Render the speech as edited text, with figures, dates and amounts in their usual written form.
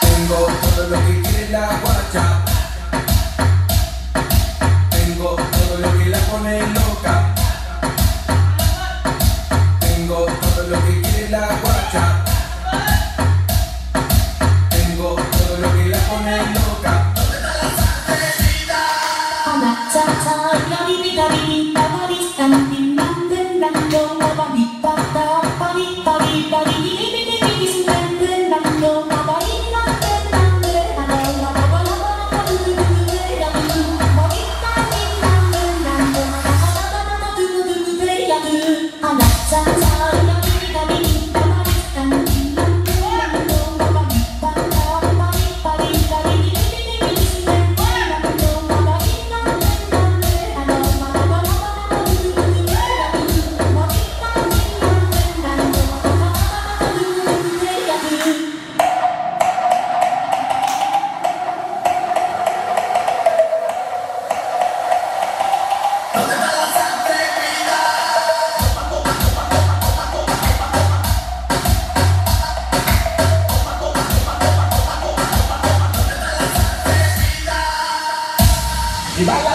Tengo todo lo que quiere la guacha, tengo todo lo que la pone loca, tengo todo lo que quiere la guacha, tengo todo lo que la pone loca. ¿Dónde está la sangrecita? Ana, cha, cha, la divita, divita, varita, mandando en blanco, la varita, varita, varita, divita, divita, mandando en blanco. Y baila